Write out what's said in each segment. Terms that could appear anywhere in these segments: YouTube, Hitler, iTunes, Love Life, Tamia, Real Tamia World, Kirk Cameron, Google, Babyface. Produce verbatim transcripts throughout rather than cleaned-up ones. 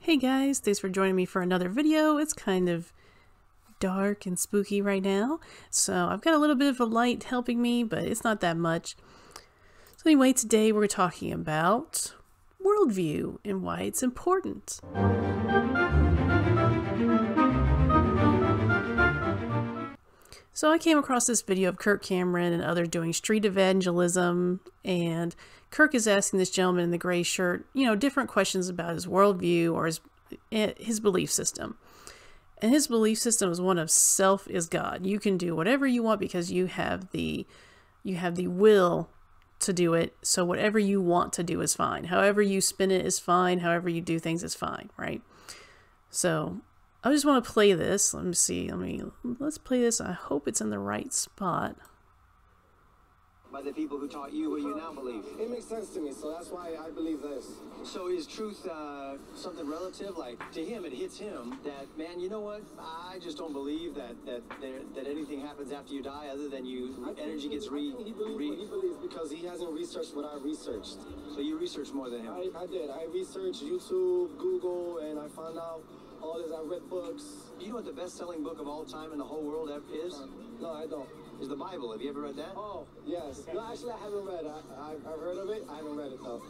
Hey guys, thanks for joining me for another video. It's kind of dark and spooky right now, so I've got a little bit of a light helping me, but it's not that much. So anyway, today we're talking about worldview and why it's important. So I came across this video of Kirk Cameron and others doing street evangelism, and Kirk is asking this gentleman in the gray shirt, you know, different questions about his worldview or his, his belief system. And his belief system is one of self is God. You can do whatever you want because you have the, you have the will to do it. So whatever you want to do is fine. However you spin it is fine. However you do things is fine, right? So I just want to play this. Let me see. Let me, let's play this. I hope it's in the right spot. By the people who taught you what you now believe. It makes sense to me, so that's why I believe this. So is truth uh, something relative? Like, to him, it hits him that, man, you know what? I just don't believe that that there, that anything happens after you die other than you I energy gets re... I he, re he believes because he hasn't researched what I researched. So you researched more than him. I, I did. I researched YouTube, Google, and I found out all this. I read books. You know what the best-selling book of all time in the whole world is? No, I don't. Is the Bible. Have you ever read that? Oh, yes. No, actually, I haven't read it. I, I, I've heard of it. I haven't read it, though.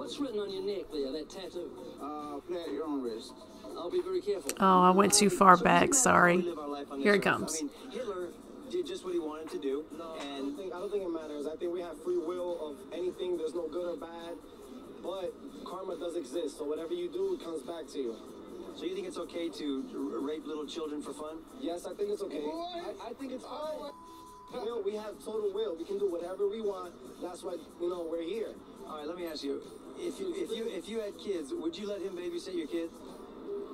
What's written on your neck there, that tattoo? Uh, play at your own risk. I'll be very careful. Oh, I went too far so back. Sorry. Here it comes. I mean, Hitler did just what he wanted to do. No, and I don't, think, I don't think it matters. I think we have free will of anything. There's no good or bad. But karma does exist, so whatever you do, it comes back to you. So you think it's okay to rape little children for fun? Yes, I think it's okay. I, I think it's all. Will, we have total will. We can do whatever we want. That's why, you know, we're here. All right, let me ask you. If you if you if you had kids, would you let him babysit your kids?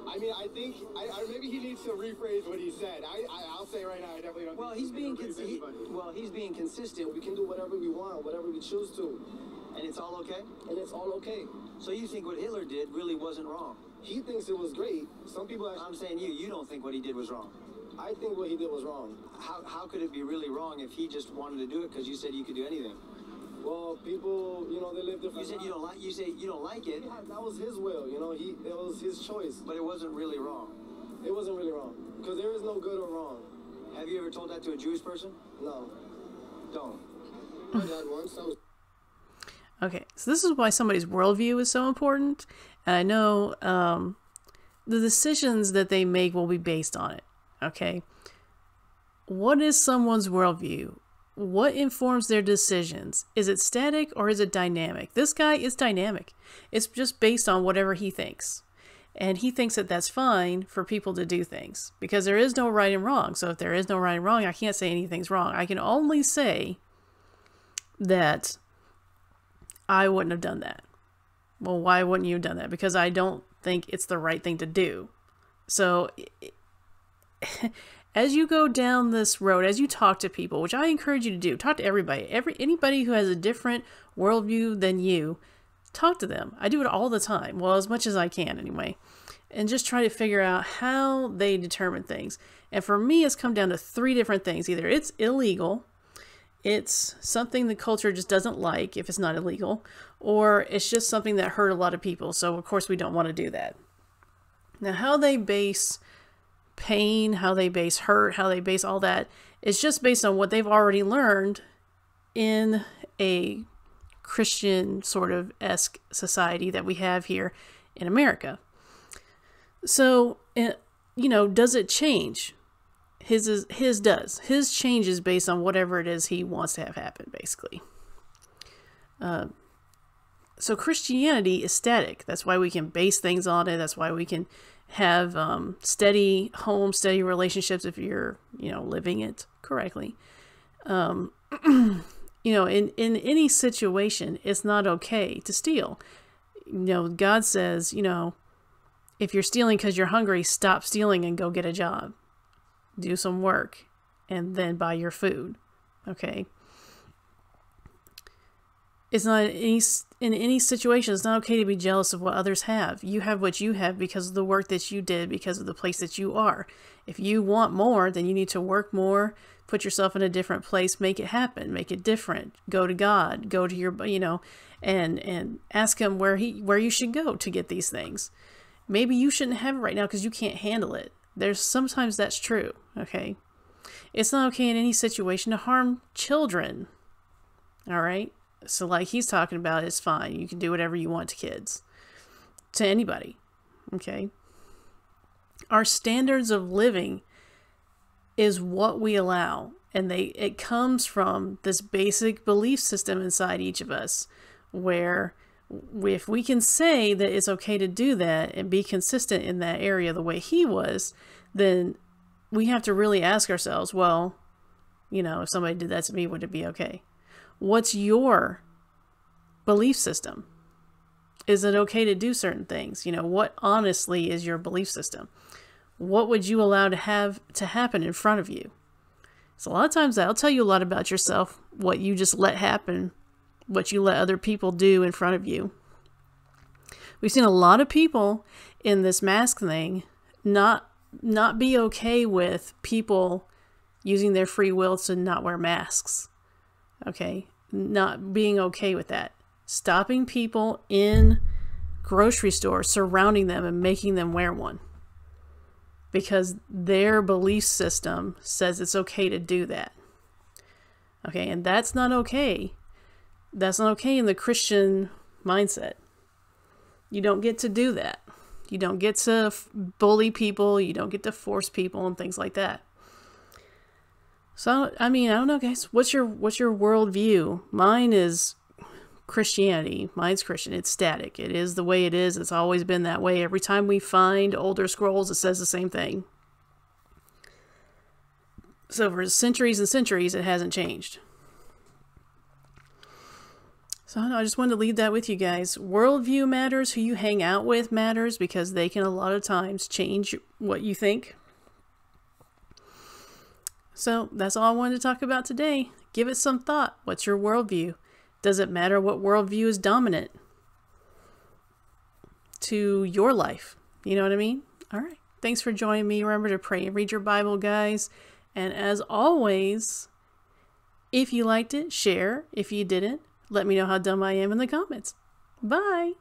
I mean, I think I, I maybe he needs to rephrase what he said. I, I I'll say right now, I definitely don't. Well, he's being consistent. Well, he's being consistent. We can do whatever we want, whatever we choose to, and it's all okay. And it's all okay. So you think what Hitler did really wasn't wrong? He thinks it was great. Some people actually, I'm saying you you don't think what he did was wrong. I think what he did was wrong. How, how could it be really wrong if he just wanted to do it because you said you could do anything? Well, people, you know, they live different. You said you don't like. You say you don't like it. Yeah, that was his will. You know, he it was his choice. But it wasn't really wrong. It wasn't really wrong because there is no good or wrong. Have you ever told that to a Jewish person? No. Don't. I got one. So. Okay, so this is why somebody's worldview is so important, and I know um, the decisions that they make will be based on it. Okay, what is someone's worldview? What informs their decisions? Is it static or is it dynamic? This guy is dynamic. It's just based on whatever he thinks. And he thinks that that's fine for people to do things because there is no right and wrong. So if there is no right and wrong, I can't say anything's wrong. I can only say that I wouldn't have done that. Well, why wouldn't you have done that? Because I don't think it's the right thing to do. So it, as you go down this road, as you talk to people, which I encourage you to do, talk to everybody, every anybody who has a different worldview than you, talk to them. I do it all the time. Well, as much as I can anyway, and just try to figure out how they determine things. And for me, it's come down to three different things. Either it's illegal, it's something the culture just doesn't like if it's not illegal, or it's just something that hurt a lot of people. So of course we don't want to do that. Now, how they base pain, how they base hurt, how they base all that, it's just based on what they've already learned in a Christian sort of esque society that we have here in America. So, you know, does it change? His is, his does. His changes based on whatever it is he wants to have happen, basically. Uh, so Christianity is static. That's why we can base things on it. That's why we can have um, steady home, steady relationships if you're, you know, living it correctly. Um, you know, in, in any situation, it's not okay to steal. You know, God says, you know, if you're stealing because you're hungry, stop stealing and go get a job. Do some work and then buy your food. Okay. It's not in any, in any situation, it's not okay to be jealous of what others have. You have what you have because of the work that you did, because of the place that you are. If you want more, then you need to work more, put yourself in a different place, make it happen, make it different. Go to God, go to your, you know, and, and ask him where he, where you should go to get these things. Maybe you shouldn't have it right now because you can't handle it. There's sometimes that's true, okay? It's not okay in any situation to harm children, all right? So like he's talking about, it's fine. You can do whatever you want to kids, to anybody, okay? Our standards of living is what we allow, and they it comes from this basic belief system inside each of us where if we can say that it's okay to do that and be consistent in that area the way he was, then we have to really ask ourselves, well, you know, if somebody did that to me, would it be okay? What's your belief system? Is it okay to do certain things? You know, what honestly is your belief system? What would you allow to have to happen in front of you? So a lot of times that'll tell you a lot about yourself, what you just let happen, what you let other people do in front of you. We've seen a lot of people in this mask thing not not be okay with people using their free will to not wear masks. Okay? Not being okay with that. Stopping people in grocery stores, surrounding them and making them wear one. Because their belief system says it's okay to do that. Okay, and that's not okay. That's not okay in the Christian mindset. You don't get to do that. You don't get to bully people. You don't get to force people and things like that. So, I mean, I don't know, guys. What's your, what's your worldview? Mine is Christianity. Mine's Christian. It's static. It is the way it is. It's always been that way. Every time we find older scrolls, it says the same thing. So for centuries and centuries, it hasn't changed. So I just wanted to leave that with you guys. Worldview matters. Who you hang out with matters, because they can a lot of times change what you think. So that's all I wanted to talk about today. Give it some thought. What's your worldview? Does it matter what worldview is dominant to your life? You know what I mean? All right. Thanks for joining me. Remember to pray and read your Bible, guys. And as always, if you liked it, share. If you didn't, let me know how dumb I am in the comments. Bye.